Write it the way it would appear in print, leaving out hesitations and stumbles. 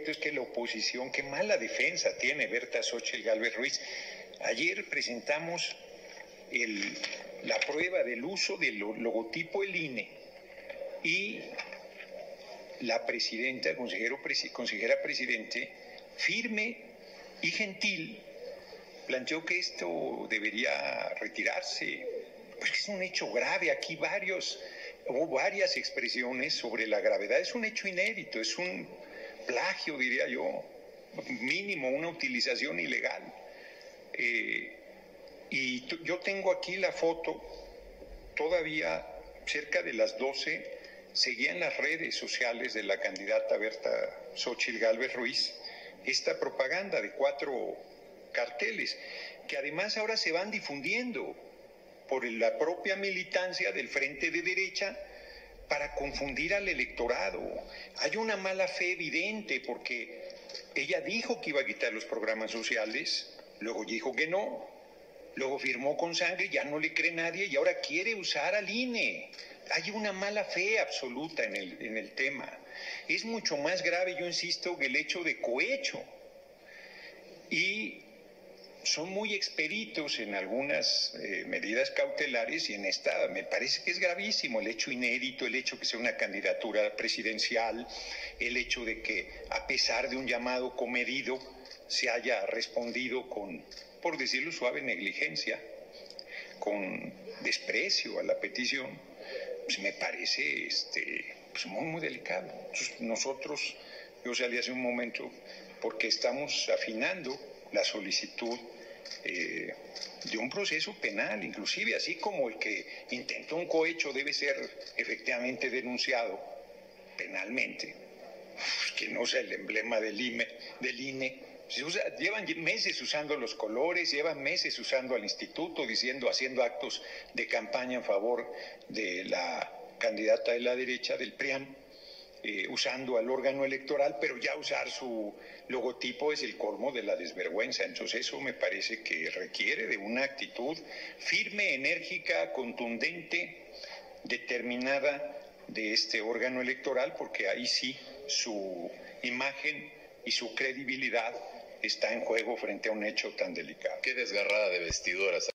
efecto es que la oposición, qué mala defensa tiene Berta Xóchitl Gálvez Ruiz. Ayer presentamos la prueba del uso del logotipo del INE y la presidenta, consejera presidente, firme y gentil, planteó que esto debería retirarse, porque es un hecho grave. Aquí hubo varias expresiones sobre la gravedad. Es un hecho inédito, es un plagio, diría yo, mínimo, una utilización ilegal. Y yo tengo aquí la foto, todavía cerca de las 12, seguían las redes sociales de la candidata Berta Xóchitl Gálvez Ruiz esta propaganda de 4 carteles, que además ahora se van difundiendo por la propia militancia del frente de derecha para confundir al electorado. Hay una mala fe evidente, porque ella dijo que iba a quitar los programas sociales, luego dijo que no, luego firmó con sangre, ya no le cree nadie y ahora quiere usar al INE. Hay una mala fe absoluta en el tema. Es mucho más grave, yo insisto, que el hecho de cohecho. Y son muy experitos en algunas medidas cautelares, y en esta me parece que es gravísimo el hecho inédito, el hecho que sea una candidatura presidencial, el hecho de que a pesar de un llamado comedido se haya respondido con, por decirlo suave, negligencia, con desprecio a la petición. Pues me parece pues muy, muy delicado. Entonces, nosotros, yo salí hace un momento porque estamos afinando la solicitud de un proceso penal, inclusive, así como el que intentó un cohecho debe ser efectivamente denunciado penalmente, que no sea el emblema del INE. Llevan meses usando los colores, llevan meses usando al instituto, haciendo actos de campaña en favor de la candidata de la derecha, del PRIAN, usando al órgano electoral, pero ya usar su logotipo es el colmo de la desvergüenza. Entonces eso me parece que requiere de una actitud firme, enérgica, contundente, determinada de este órgano electoral, porque ahí sí su imagen y su credibilidad está en juego frente a un hecho tan delicado. Qué desgarrada de vestiduras.